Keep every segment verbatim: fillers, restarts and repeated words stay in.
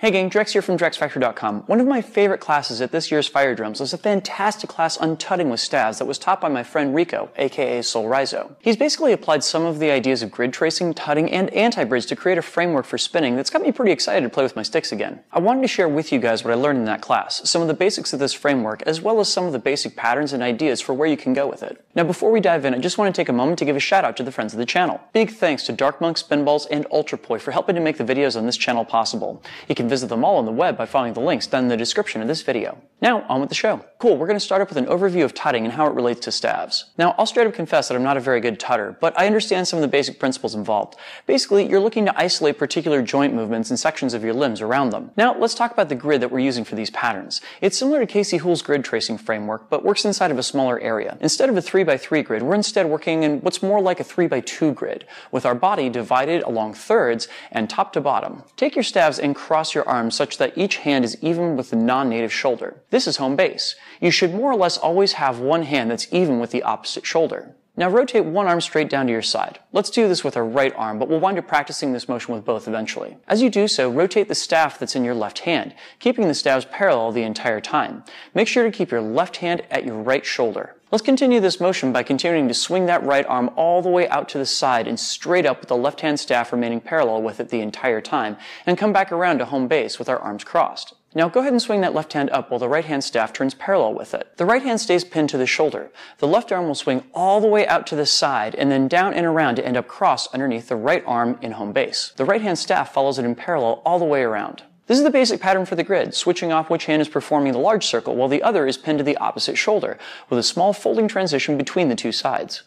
Hey gang, Drex here from Drex Factor dot com. One of my favorite classes at this year's Fire Drums was a fantastic class on tutting with staves that was taught by my friend Rico, aka Sol Rizo. He's basically applied some of the ideas of grid tracing, tutting, and anti-bridge to create a framework for spinning that's got me pretty excited to play with my sticks again. I wanted to share with you guys what I learned in that class, some of the basics of this framework, as well as some of the basic patterns and ideas for where you can go with it. Now before we dive in, I just want to take a moment to give a shout out to the friends of the channel. Big thanks to Dark Monk, Spinballs, and Ultrapoi for helping to make the videos on this channel possible. You can visit them all on the web by following the links down in the description of this video. Now, on with the show. Cool, we're going to start up with an overview of tutting and how it relates to staves. Now, I'll straight up confess that I'm not a very good tutter, but I understand some of the basic principles involved. Basically, you're looking to isolate particular joint movements and sections of your limbs around them. Now, let's talk about the grid that we're using for these patterns. It's similar to Casey Hool's grid tracing framework, but works inside of a smaller area. Instead of a three by three grid, we're instead working in what's more like a three by two grid, with our body divided along thirds and top to bottom. Take your staves and cross your your arms such that each hand is even with the non-native shoulder. This is home base. You should more or less always have one hand that's even with the opposite shoulder. Now rotate one arm straight down to your side. Let's do this with our right arm, but we'll wind up practicing this motion with both eventually. As you do so, rotate the staff that's in your left hand, keeping the staves parallel the entire time. Make sure to keep your left hand at your right shoulder. Let's continue this motion by continuing to swing that right arm all the way out to the side and straight up with the left hand staff remaining parallel with it the entire time, and come back around to home base with our arms crossed. Now go ahead and swing that left hand up while the right hand staff turns parallel with it. The right hand stays pinned to the shoulder. The left arm will swing all the way out to the side and then down and around to end up crossed underneath the right arm in home base. The right hand staff follows it in parallel all the way around. This is the basic pattern for the grid, switching off which hand is performing the large circle while the other is pinned to the opposite shoulder, with a small folding transition between the two sides.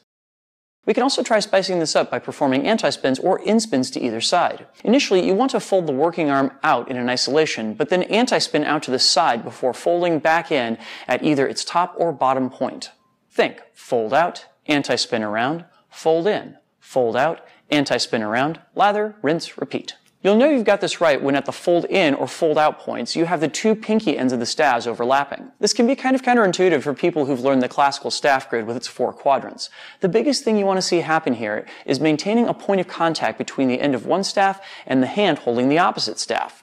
We can also try spicing this up by performing anti-spins or in-spins to either side. Initially, you want to fold the working arm out in an isolation, but then anti-spin out to the side before folding back in at either its top or bottom point. Think, fold out, anti-spin around, fold in, fold out, anti-spin around, lather, rinse, repeat. You'll know you've got this right when at the fold in or fold out points, you have the two pinky ends of the staves overlapping. This can be kind of counterintuitive for people who've learned the classical staff grid with its four quadrants. The biggest thing you want to see happen here is maintaining a point of contact between the end of one staff and the hand holding the opposite staff.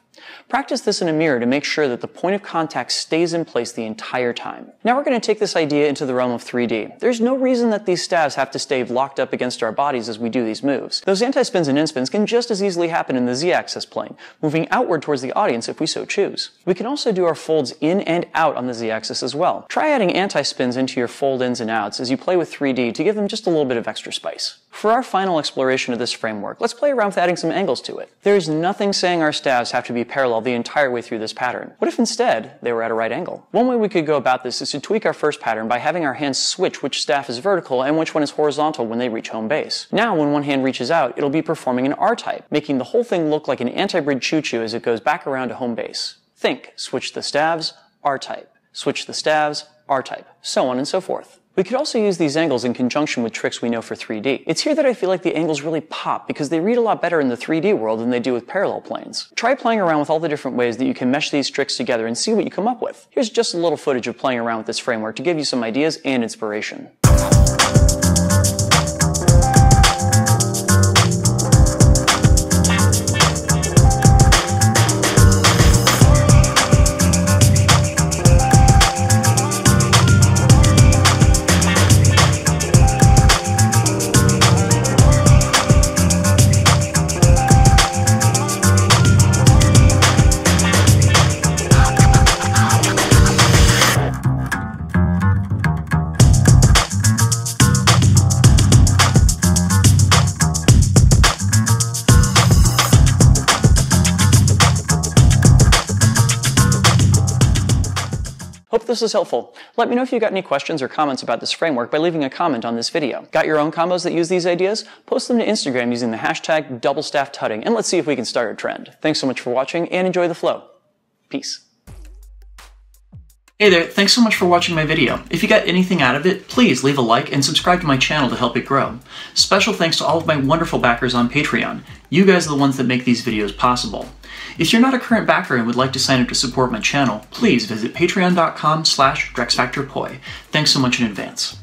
Practice this in a mirror to make sure that the point of contact stays in place the entire time. Now we're going to take this idea into the realm of three D. There's no reason that these staves have to stay locked up against our bodies as we do these moves. Those anti-spins and in-spins can just as easily happen in the Z-axis plane, moving outward towards the audience if we so choose. We can also do our folds in and out on the Z-axis as well. Try adding anti-spins into your fold ins and outs as you play with three D to give them just a little bit of extra spice. For our final exploration of this framework, let's play around with adding some angles to it. There's nothing saying our staves have to be parallel the entire way through this pattern. What if instead they were at a right angle? One way we could go about this is to tweak our first pattern by having our hands switch which staff is vertical and which one is horizontal when they reach home base. Now when one hand reaches out, it'll be performing an R-type, making the whole thing look like an anti-bridge choo-choo as it goes back around to home base. Think, switch the staves, R-type, switch the staves, R-type, so on and so forth. We could also use these angles in conjunction with tricks we know for three D. It's here that I feel like the angles really pop because they read a lot better in the three D world than they do with parallel planes. Try playing around with all the different ways that you can mesh these tricks together and see what you come up with. Here's just a little footage of playing around with this framework to give you some ideas and inspiration. Hope this was helpful. Let me know if you got any questions or comments about this framework by leaving a comment on this video. Got your own combos that use these ideas? Post them to Instagram using the hashtag Double Staff Tutting, and let's see if we can start a trend. Thanks so much for watching, and enjoy the flow. Peace. Hey there, thanks so much for watching my video. If you got anything out of it, please leave a like and subscribe to my channel to help it grow. Special thanks to all of my wonderful backers on Patreon. You guys are the ones that make these videos possible. If you're not a current backer and would like to sign up to support my channel, please visit patreon dot com slash Drex Factor Poi. Thanks so much in advance.